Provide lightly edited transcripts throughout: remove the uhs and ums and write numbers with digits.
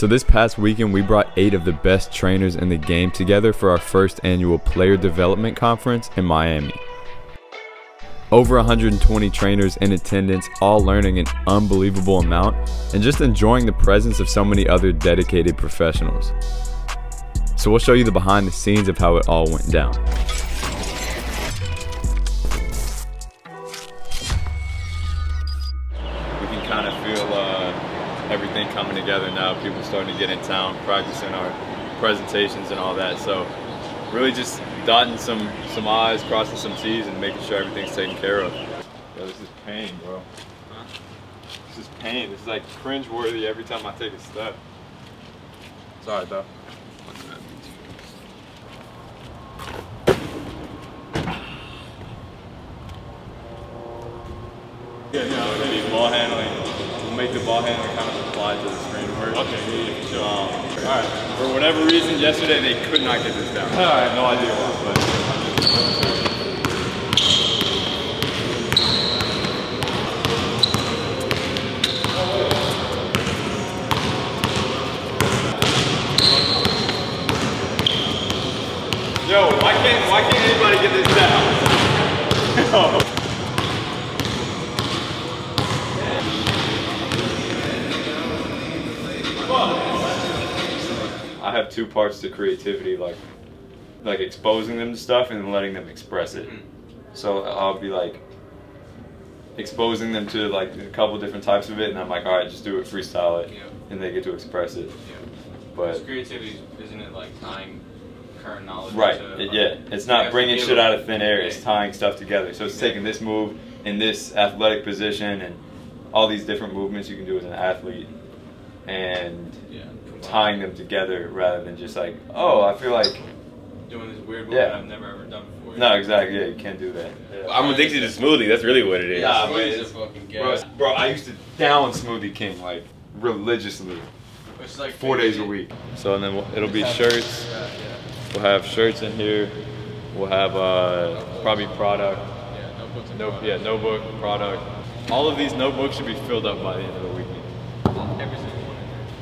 So this past weekend, we brought 8 of the best trainers in the game together for our first annual Player Development Conference in Miami. Over 120 trainers in attendance, all learning an unbelievable amount and just enjoying the presence of so many other dedicated professionals. So we'll show you the behind the scenes of how it all went down. We can kind of feel everything coming together now. People starting to get in town, practicing our presentations and all that. So really just dotting some I's, crossing some T's, and making sure everything's taken care of. Yo, this is pain, bro. Huh? This is pain. It's like cringeworthy every time I take a step. It's alright though. Yeah, no, it'll be ball handling. We'll make the ball handling kind of apply to the screen work. Okay, yeah, sure. All right. For whatever reason, yesterday they could not get this down. I have no idea why, but. Yo, why can't anybody get this down? Yo. I have two parts to creativity, like exposing them to stuff and letting them express it. So I'll be like exposing them to like a couple different types of it, and I'm like, all right, just do it, freestyle it, yeah. And they get to express it. Yeah. But creativity, isn't it like tying current knowledge? Right. To, yeah. It's not bringing shit out of thin air. Yeah. It's tying stuff together. So it's taking this move in this athletic position and all these different movements you can do as an athlete, and yeah. Tying them together rather than just like, oh, I feel like doing this weird movement I've never ever done before. No, exactly. Yeah, you can't do that. Yeah. Well, I'm addicted to smoothie. That's really what it is. Yeah, it's a fucking gas. Bro, I used to down Smoothie King like religiously. It's like 4 days a week. So and then it'll be shirts. We'll have shirts in here. We'll have probably product. Yeah, notebooks. Yeah, notebook product. All of these notebooks should be filled up by the end of the week.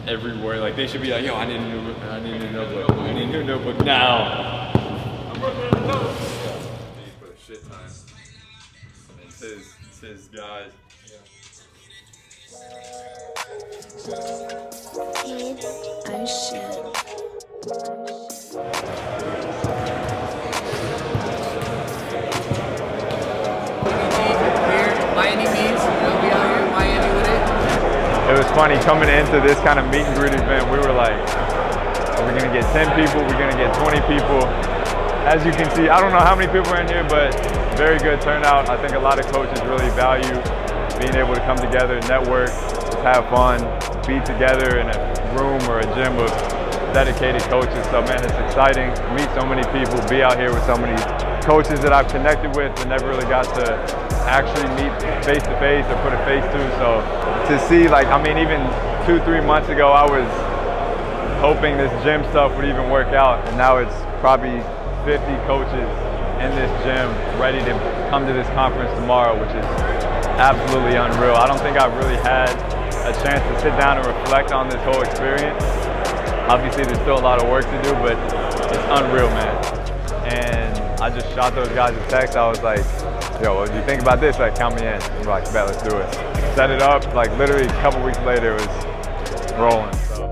Everywhere, like they should be like, yo, I need a new notebook. I need a new notebook now. I'm working on the notebook. He's put a shit time. It's his guys. Yeah. I should. By any means, we'll be out here in Miami with it. It was funny, coming into this kind of meet and greet event, we were like, are we gonna get 10 people? We're gonna get 20 people. As you can see, I don't know how many people are in here, but very good turnout. I think a lot of coaches really value being able to come together, network, just have fun, be together in a room or a gym with dedicated coaches. So man, it's exciting to meet so many people, be out here with so many coaches that I've connected with and never really got to actually meet face to face or put a face to. So to see, like, I mean, even 2-3 months ago, I was hoping this gym stuff would even work out, and now it's probably 50 coaches in this gym ready to come to this conference tomorrow, which is absolutely unreal. I don't think I've really had a chance to sit down and reflect on this whole experience. Obviously, there's still a lot of work to do, but it's unreal, man. And I just shot those guys a text. I was like, yo, well, if you think about this, like, count me in. I'm like, bet, let's do it. Set it up, like, literally a couple weeks later, it was rolling. So.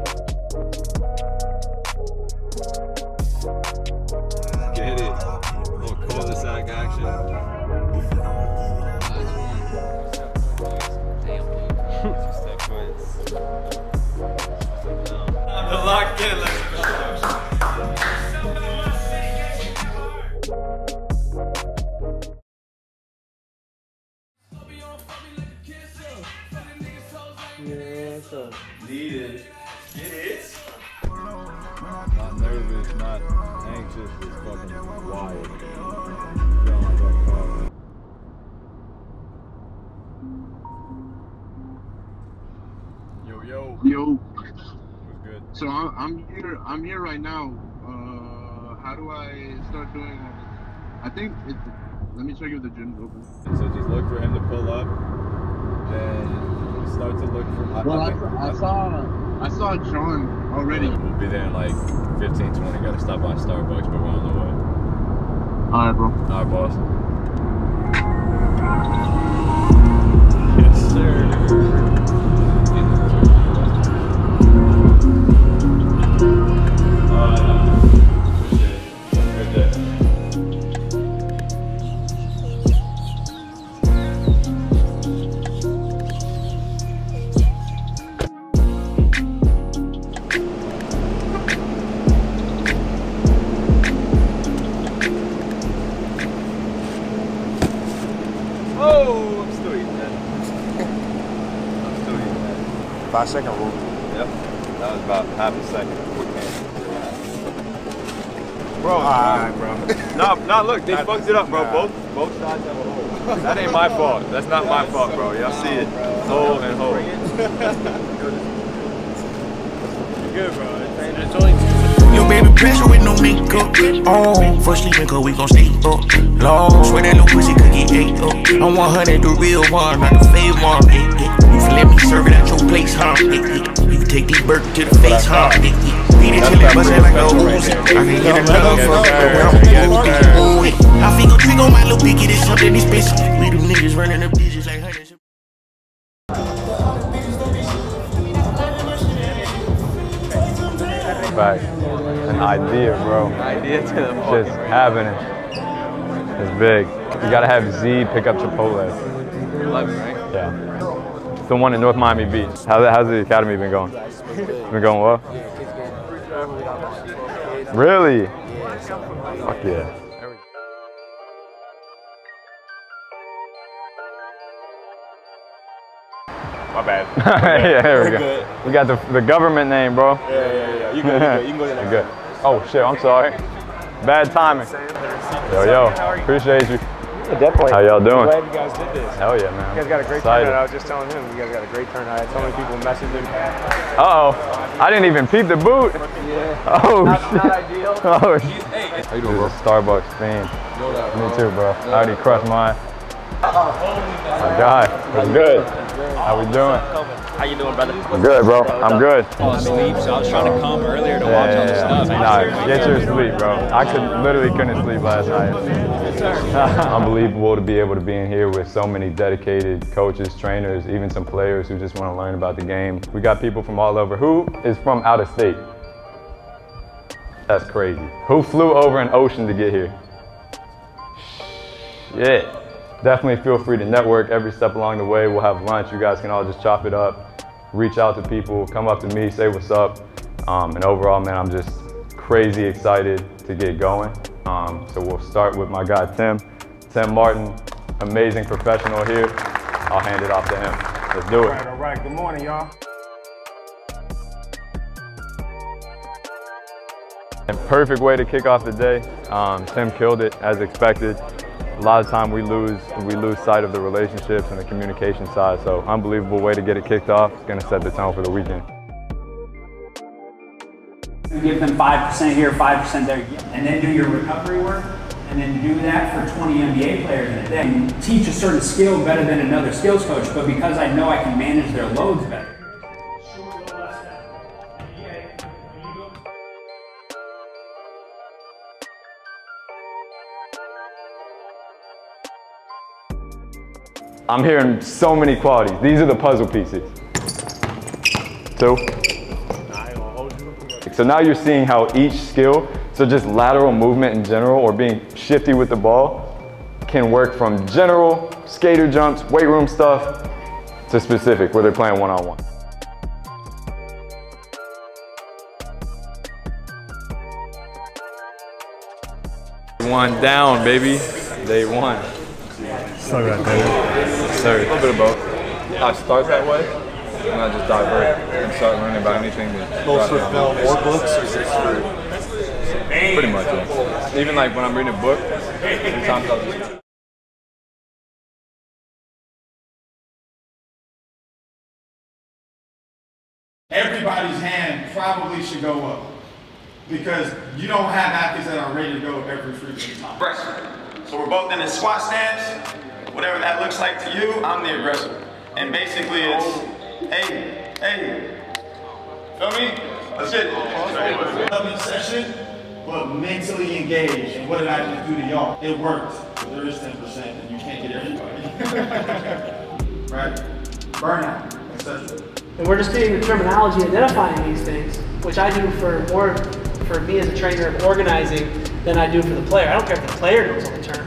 Get it. A little cul-de-sac action. The lock in, let's go. Needed. Get it? Not nervous, not anxious, it's fucking wild. Yo, yo. Yo. What's good? So I'm here right now. How do I start doing it? I think it's, let me check if the gym's open. So just look for him to pull up and start to look for. Well, I saw I saw John already. We'll be there in like 15, 20. Gotta stop by Starbucks, but we're on the way. Alright, bro. Alright, boss. Yes, sir. Second rule. Yep. That was about half a second. Bro, alright, bro. No, look, they fucked it up, bro. Both sides have a hole. That ain't my fault. That's not my fault, bro. Y'all see it. Hole and hole. You good, bro. It's only two. Yo, baby, pressure with no makeup. Oh, first sleeping, cause we gon' stay up. Long, swear that little pussy could get ate up. I want her to the real one, not the fake one. Let me serve it at your place, huh? You take these burgers to the face, huh? Beat it till it buzzin' like a Uzi. I can get another fuck around. I finger trick on my little picket. It's something these bitches. We them niggas running up bitches like hundreds. Right, an idea, bro. An idea to the fucking just having it. It's big. You gotta have Z pick up Chipotle. Love it, right? Yeah. It's the one in North Miami Beach. How's the academy been going? It's been going well? Really? Yeah. Fuck yeah. My bad. Yeah, there we go. We got the government name, bro. Yeah. You good, you can go to that. Good. Oh shit, I'm sorry. Bad timing. Yo, appreciate you. How y'all doing? I'm glad you guys did this. Hell yeah, man. You guys got a great turnout. I was just telling him, you guys got a great turnout. I had so many people messaging. Uh-oh. I didn't even peep the boot. Yeah. Oh, shit. Not ideal. Oh, shit. How you doing, bro? Starbucks fan. Me too, bro. I already crushed mine. My guy. I'm good. How we doing? How you doing, brother? I'm good, bro. I'm good. I was asleep, so I was trying to come earlier to watch all this stuff. Nah, get your sleep, bro. I literally couldn't sleep last night. Unbelievable to be able to be in here with so many dedicated coaches, trainers, even some players who just want to learn about the game. We got people from all over. Who is from out of state? That's crazy. Who flew over an ocean to get here? Shit. Definitely feel free to network every step along the way. We'll have lunch. You guys can all just chop it up, reach out to people, come up to me, say what's up. And overall, man, I'm just crazy excited to get going. So we'll start with my guy, Tim Martin, amazing professional here. I'll hand it off to him. Let's do it. All right. Good morning, y'all. And perfect way to kick off the day. Tim killed it as expected. A lot of time we lose sight of the relationships and the communication side. So unbelievable way to get it kicked off. It's going to set the tone for the weekend. You give them 5% here, 5% there, and then do your recovery work, and then do that for 20 NBA players in a day. And teach a certain skill better than another skills coach, but because I know I can manage their loads better. I'm hearing so many qualities. These are the puzzle pieces. Two. So now you're seeing how each skill, so just lateral movement in general or being shifty with the ball, can work from general skater jumps, weight room stuff, to specific where they're playing one-on-one. One down, baby. Day one. So good, baby. Sorry. A little bit of both. I start that way. And I just divert and start learning about anything that. Most with more books or just for pretty much, yeah. Even like when I'm reading a book, sometimes I'll just. Everybody's hand probably should go up because you don't have athletes that are ready to go every freaking time. So we're both in the squat stance, whatever that looks like to you, I'm the aggressor. And basically it's. Hey, Feel me? That's it. Another session, but mentally engaged. And what did I just do to y'all? It worked. But there is 10% and you can't get everybody. Right? Burnout, etc. And we're just getting the terminology, identifying these things, which I do for more, for me as a trainer of organizing, than I do for the player. I don't care if the player knows all the terms.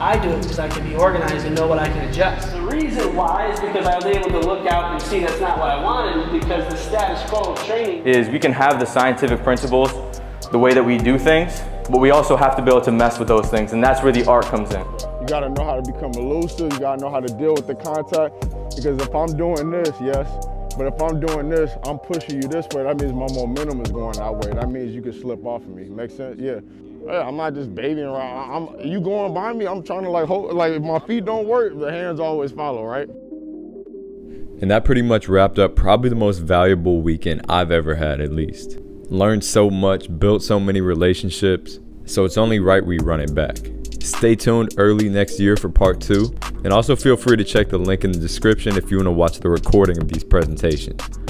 I do it because I can be organized and know what I can adjust. The reason why is because I was able to look out and see that's not what I wanted, because the status quo of training is we can have the scientific principles, the way that we do things, but we also have to be able to mess with those things, and that's where the art comes in. You gotta know how to become elusive, you gotta know how to deal with the contact, because if I'm doing this, yes, but if I'm doing this, I'm pushing you this way, that means my momentum is going that way. That means you can slip off of me. Make sense? Yeah. I'm not just babying around. You going by me, I'm trying to like hold, like if my feet don't work, the hands always follow, right? And that pretty much wrapped up probably the most valuable weekend I've ever had, at least. Learned so much, built so many relationships, so it's only right we run it back. Stay tuned early next year for part 2, and also feel free to check the link in the description if you want to watch the recording of these presentations.